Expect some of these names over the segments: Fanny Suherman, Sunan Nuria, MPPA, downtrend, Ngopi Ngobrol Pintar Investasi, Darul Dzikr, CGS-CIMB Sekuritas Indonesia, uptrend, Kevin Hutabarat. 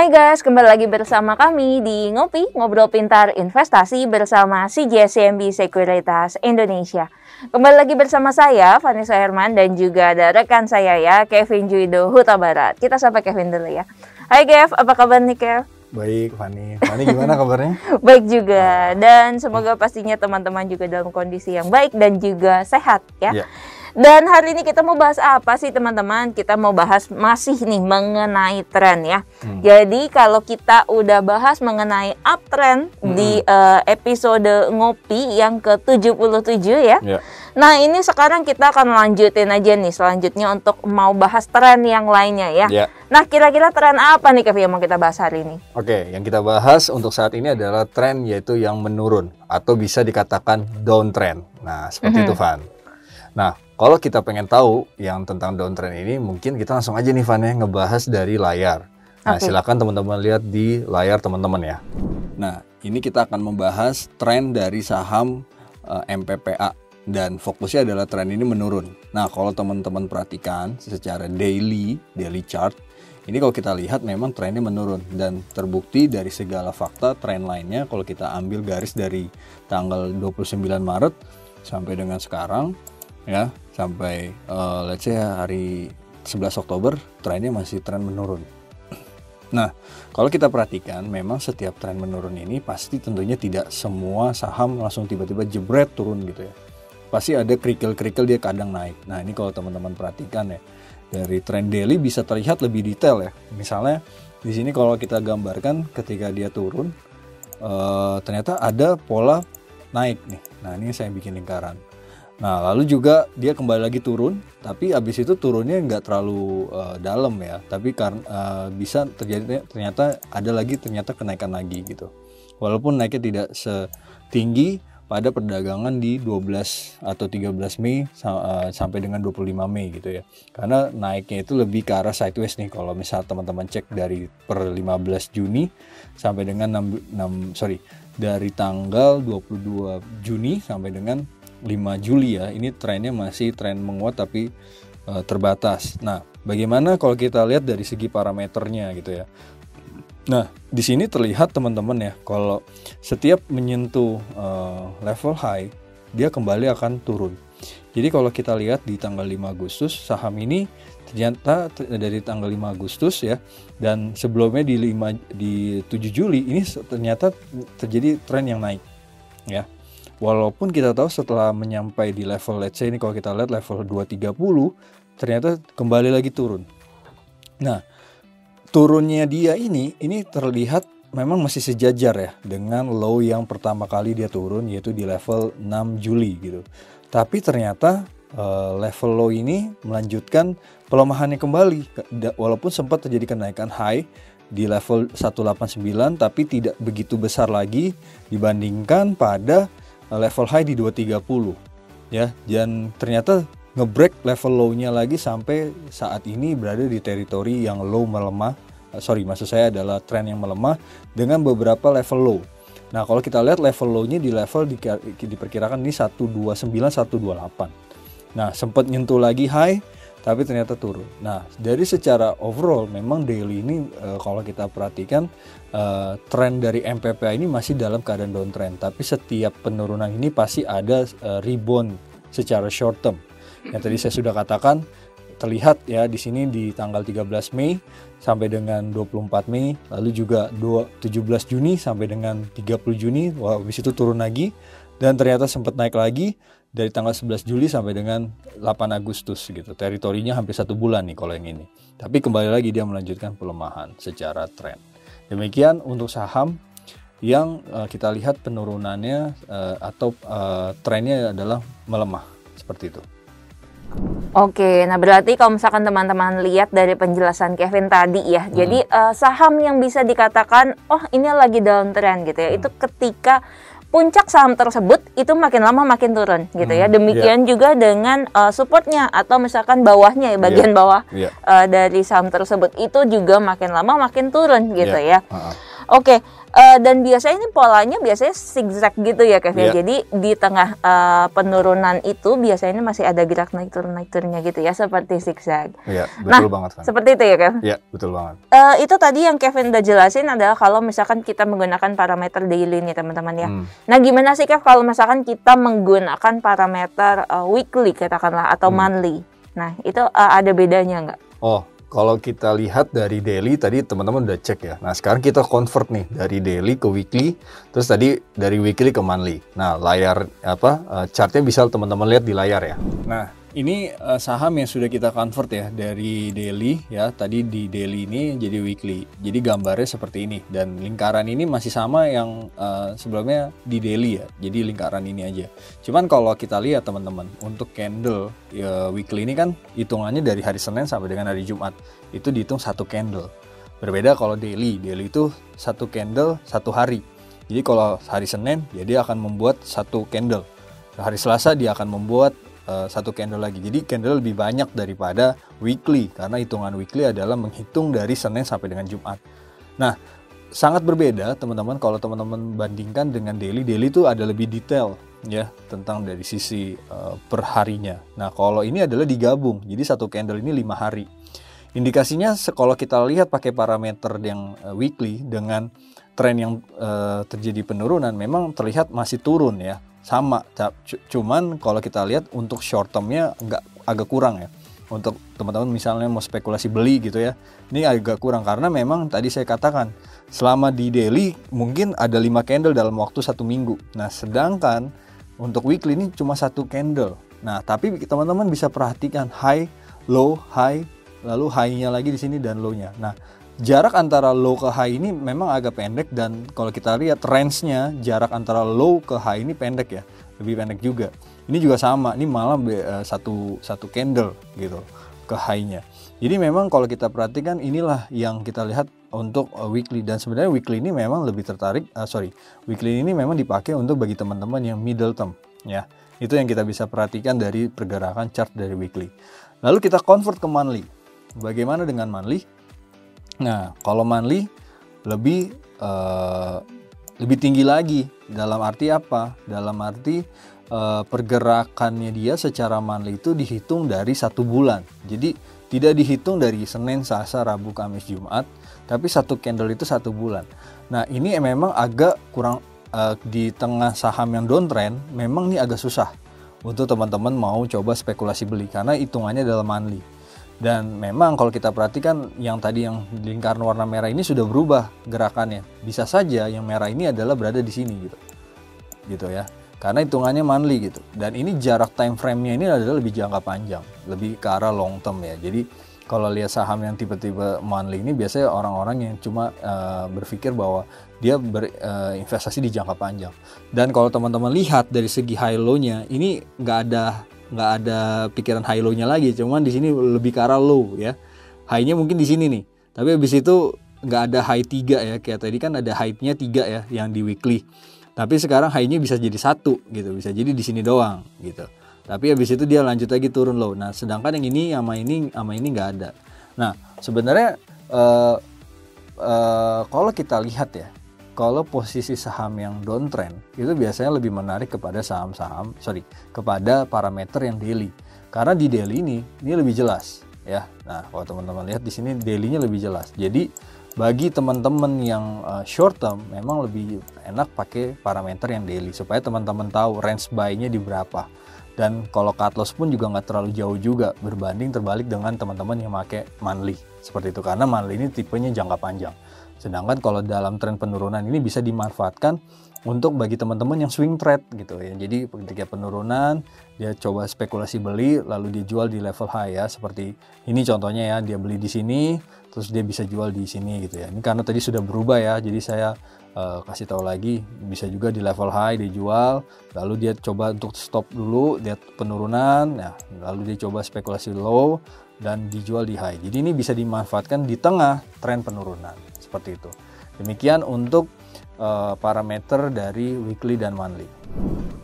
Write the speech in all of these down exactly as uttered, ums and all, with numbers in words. Hai guys, kembali lagi bersama kami di Ngopi Ngobrol Pintar Investasi bersama C G S C I M B Sekuritas Indonesia. Kembali lagi bersama saya, Fanny Suherman, dan juga ada rekan saya ya, Kevin Hutabarat. Kita sapa Kevin dulu ya. Hai Kev, apa kabar nih Kev? Baik, Fanny. Fanny gimana kabarnya? Baik juga, dan semoga pastinya teman-teman juga dalam kondisi yang baik dan juga sehat ya. Yeah. Dan hari ini kita mau bahas apa sih teman-teman? Kita mau bahas masih nih mengenai tren ya. Hmm. Jadi kalau kita udah bahas mengenai uptrend hmm. di uh, episode Ngopi yang ke tujuh puluh tujuh ya. Yeah. Nah ini sekarang kita akan lanjutin aja nih selanjutnya untuk mau bahas tren yang lainnya ya. Yeah. Nah kira-kira tren apa nih Kevin yang mau kita bahas hari ini? Oke, okay, yang kita bahas untuk saat ini adalah tren yaitu yang menurun atau bisa dikatakan downtrend. Nah seperti mm-hmm. itu Van. Nah, kalau kita pengen tahu yang tentang downtrend ini, mungkin kita langsung aja nih Van ya, ngebahas dari layar. Nah, okay. Silakan teman-teman lihat di layar teman-teman ya. Nah, ini kita akan membahas tren dari saham uh, M P P A dan fokusnya adalah tren ini menurun. Nah, kalau teman-teman perhatikan secara daily, daily chart, ini kalau kita lihat memang trennya menurun dan terbukti dari segala fakta tren lainnya kalau kita ambil garis dari tanggal dua puluh sembilan Maret sampai dengan sekarang ya. Sampai uh, let's say hari sebelas Oktober trennya masih tren menurun. Nah kalau kita perhatikan memang setiap tren menurun ini pasti tentunya tidak semua saham langsung tiba-tiba jebret turun gitu ya. Pasti ada kerikil-kerikil dia kadang naik. Nah ini kalau teman-teman perhatikan ya dari tren daily bisa terlihat lebih detail ya. Misalnya di sini kalau kita gambarkan ketika dia turun uh, ternyata ada pola naik nih. Nah ini saya bikin lingkaran. Nah lalu juga dia kembali lagi turun, tapi abis itu turunnya nggak terlalu uh, dalam ya, tapi karena uh, bisa terjadi ternyata ada lagi ternyata kenaikan lagi gitu. Walaupun naiknya tidak setinggi pada perdagangan di dua belas atau tiga belas Mei uh, sampai dengan dua puluh lima Mei gitu ya. Karena naiknya itu lebih ke arah sideways nih kalau misal teman-teman cek dari per lima belas Juni sampai dengan enam, enam sorry dari tanggal dua puluh dua Juni sampai dengan lima Juli ya, ini trennya masih tren menguat tapi e, terbatas. Nah, bagaimana kalau kita lihat dari segi parameternya gitu ya. Nah, di sini terlihat teman-teman ya, kalau setiap menyentuh e, level high, dia kembali akan turun. Jadi kalau kita lihat di tanggal lima Agustus, saham ini ternyata dari tanggal lima Agustus ya, dan sebelumnya di lima di tujuh Juli ini ternyata terjadi tren yang naik ya. Walaupun kita tahu setelah menyampai di level let's say ini kalau kita lihat level dua tiga nol ternyata kembali lagi turun. Nah, turunnya dia ini ini terlihat memang masih sejajar ya dengan low yang pertama kali dia turun yaitu di level enam Juli gitu. Tapi ternyata uh, level low ini melanjutkan pelemahannya kembali walaupun sempat terjadi kenaikan high di level seratus delapan puluh sembilan tapi tidak begitu besar lagi dibandingkan pada level high di dua tiga nol ya, dan ternyata ngebreak level low-nya lagi sampai saat ini berada di teritori yang low melemah, sorry maksud saya adalah tren yang melemah dengan beberapa level low. Nah kalau kita lihat level low-nya di level di, diperkirakan ini seratus dua puluh sembilan sampai seratus dua puluh delapan. Nah sempat nyentuh lagi high tapi ternyata turun. Nah dari secara overall memang daily ini e, kalau kita perhatikan e, tren dari M P P A ini masih dalam keadaan downtrend. Tapi setiap penurunan ini pasti ada e, rebound secara short term. Yang tadi saya sudah katakan terlihat ya di sini di tanggal tiga belas Mei sampai dengan dua puluh empat Mei, lalu juga tujuh belas Juni sampai dengan tiga puluh Juni. Wah, habis itu turun lagi dan ternyata sempat naik lagi dari tanggal sebelas Juli sampai dengan delapan Agustus gitu. Teritorinya hampir satu bulan nih kalau yang ini. Tapi kembali lagi dia melanjutkan pelemahan secara tren. Demikian untuk saham yang uh, kita lihat penurunannya uh, atau uh, trennya adalah melemah seperti itu. Oke, nah berarti kalau misalkan teman-teman lihat dari penjelasan Kevin tadi ya, hmm. jadi uh, saham yang bisa dikatakan oh ini lagi downtrend gitu ya, hmm. itu ketika puncak saham tersebut itu makin lama makin turun gitu ya. Demikian yeah. juga dengan uh, supportnya atau misalkan bawahnya ya, bagian yeah. bawah yeah. Uh, dari saham tersebut itu juga makin lama makin turun gitu yeah. ya. Uh-huh. Oke, uh, dan biasanya ini polanya biasanya zigzag gitu ya Kevin. Yeah. Jadi di tengah uh, penurunan itu biasanya masih ada gerak naik turun naik turunnya gitu ya, seperti zigzag. Iya, yeah, betul nah, banget. Kan. Seperti itu ya Kevin. Iya, yeah, betul banget. Uh, itu tadi yang Kevin udah jelasin adalah kalau misalkan kita menggunakan parameter daily nih teman-teman ya. Hmm. Nah, gimana sih Kev kalau misalkan kita menggunakan parameter uh, weekly katakanlah atau hmm. monthly? Nah, itu uh, ada bedanya nggak? Oh. Kalau kita lihat dari daily, tadi teman-teman udah cek ya. Nah, sekarang kita convert nih dari daily ke weekly, terus tadi dari weekly ke monthly. Nah, layar apa, chartnya bisa teman-teman lihat di layar ya. Nah, ini saham yang sudah kita convert ya, dari daily ya, tadi di daily ini jadi weekly. Jadi gambarnya seperti ini, dan lingkaran ini masih sama yang uh, sebelumnya di daily ya, jadi lingkaran ini aja. Cuman kalau kita lihat teman-teman, untuk candle ya, weekly ini kan hitungannya dari hari Senin sampai dengan hari Jumat, itu dihitung satu candle. Berbeda kalau daily, daily itu satu candle satu hari. Jadi kalau hari Senin, ya dia akan membuat satu candle. Hari Selasa dia akan membuat satu candle lagi. Jadi candle lebih banyak daripada weekly, karena hitungan weekly adalah menghitung dari Senin sampai dengan Jumat. Nah, sangat berbeda teman-teman kalau teman-teman bandingkan dengan daily. Daily itu ada lebih detail ya tentang dari sisi uh, perharinya. Nah, kalau ini adalah digabung. Jadi satu candle ini lima hari. Indikasinya kalau kita lihat pakai parameter yang uh, weekly dengan tren yang uh, terjadi penurunan, memang terlihat masih turun ya. Sama, cuman kalau kita lihat untuk short termnya nggak, agak kurang ya. Untuk teman-teman misalnya mau spekulasi beli gitu ya, ini agak kurang karena memang tadi saya katakan selama di daily mungkin ada lima candle dalam waktu satu minggu. Nah, sedangkan untuk weekly ini cuma satu candle. Nah, tapi teman-teman bisa perhatikan high, low, high, lalu high-nya lagi di sini dan low-nya. Nah, jarak antara low ke high ini memang agak pendek, dan kalau kita lihat range-nya jarak antara low ke high ini pendek ya, lebih pendek juga. Ini juga sama, ini malah satu satu candle gitu ke high-nya. Jadi memang kalau kita perhatikan inilah yang kita lihat untuk weekly, dan sebenarnya weekly ini memang lebih tertarik, uh, sorry, weekly ini memang dipakai untuk bagi teman-teman yang middle term ya. Itu yang kita bisa perhatikan dari pergerakan chart dari weekly. Lalu kita convert ke monthly. Bagaimana dengan monthly? Nah, kalau monthly lebih uh, lebih tinggi lagi, dalam arti apa? Dalam arti uh, pergerakannya dia secara monthly itu dihitung dari satu bulan. Jadi tidak dihitung dari Senin, Selasa, Rabu, Kamis, Jumat, tapi satu candle itu satu bulan. Nah, ini memang agak kurang uh, di tengah saham yang downtrend, memang ini agak susah untuk teman-teman mau coba spekulasi beli karena hitungannya dalam monthly. Dan memang kalau kita perhatikan yang tadi yang lingkaran warna merah ini sudah berubah gerakannya. Bisa saja yang merah ini adalah berada di sini gitu. Gitu ya. Karena hitungannya monthly gitu. Dan ini jarak time frame-nya ini adalah lebih jangka panjang, lebih ke arah long term ya. Jadi kalau lihat saham yang tiba-tiba monthly ini biasanya orang-orang yang cuma uh, berpikir bahwa dia berinvestasi uh, di jangka panjang. Dan kalau teman-teman lihat dari segi high low-nya ini nggak ada nggak ada pikiran high low-nya lagi, cuman di sini lebih ke arah low ya. High-nya mungkin di sini nih, tapi habis itu nggak ada high tiga ya, kayak tadi kan ada high-nya tiga ya yang di weekly, tapi sekarang high-nya bisa jadi satu gitu, bisa jadi di sini doang gitu, tapi habis itu dia lanjut lagi turun low. Nah, sedangkan yang ini sama ini sama ini nggak ada. Nah, sebenarnya uh, uh, kalau kita lihat ya, kalau posisi saham yang downtrend itu biasanya lebih menarik kepada saham-saham, sorry, kepada parameter yang daily. Karena di daily ini, ini lebih jelas ya. Nah, kalau teman-teman lihat di sini daily-nya lebih jelas. Jadi bagi teman-teman yang uh, short term memang lebih enak pakai parameter yang daily supaya teman-teman tahu range buy-nya di berapa. Dan kalau cut loss pun juga nggak terlalu jauh juga berbanding terbalik dengan teman-teman yang pakai monthly. Seperti itu, karena monthly ini tipenya jangka panjang. Sedangkan kalau dalam tren penurunan ini bisa dimanfaatkan untuk bagi teman-teman yang swing trade gitu ya. Jadi ketika penurunan dia coba spekulasi beli lalu dia jual di level high ya, seperti ini contohnya ya, dia beli di sini terus dia bisa jual di sini gitu ya. Ini karena tadi sudah berubah ya, jadi saya uh, kasih tahu lagi, bisa juga di level high dia jual lalu dia coba untuk stop dulu, dia penurunan ya, lalu dia coba spekulasi low dan dijual di high. Jadi ini bisa dimanfaatkan di tengah tren penurunan. Seperti itu. Demikian untuk uh, parameter dari weekly dan monthly.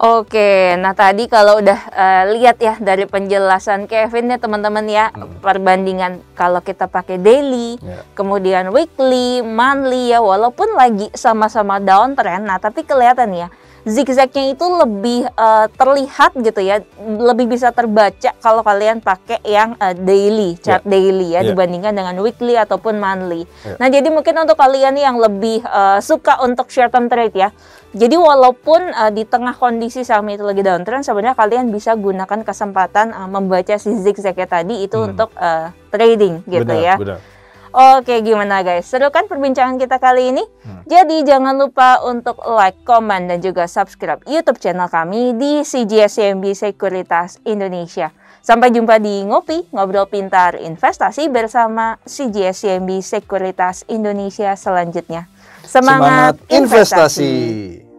Oke, nah tadi kalau udah uh, lihat ya dari penjelasan Kevin ya teman-teman ya, hmm. perbandingan kalau kita pakai daily, yeah. kemudian weekly, monthly ya, walaupun lagi sama-sama downtrend, nah tapi kelihatan ya zigzagnya itu lebih uh, terlihat gitu ya, lebih bisa terbaca kalau kalian pakai yang uh, daily, chart yeah. daily ya, yeah. dibandingkan dengan weekly ataupun monthly. Yeah. Nah jadi mungkin untuk kalian yang lebih uh, suka untuk short term trade ya. Jadi walaupun uh, di tengah kondisi saham itu lagi downtrend, sebenarnya kalian bisa gunakan kesempatan uh, membaca si zigzagnya tadi itu hmm. untuk uh, trading gitu benar, ya. Benar. Oke, gimana guys? Seru kan perbincangan kita kali ini? Hmm. Jadi jangan lupa untuk like, comment, dan juga subscribe YouTube channel kami di C G S C I M B Sekuritas Indonesia. Sampai jumpa di Ngopi Ngobrol Pintar Investasi bersama C G S C I M B Sekuritas Indonesia selanjutnya. Semangat, Semangat investasi! investasi.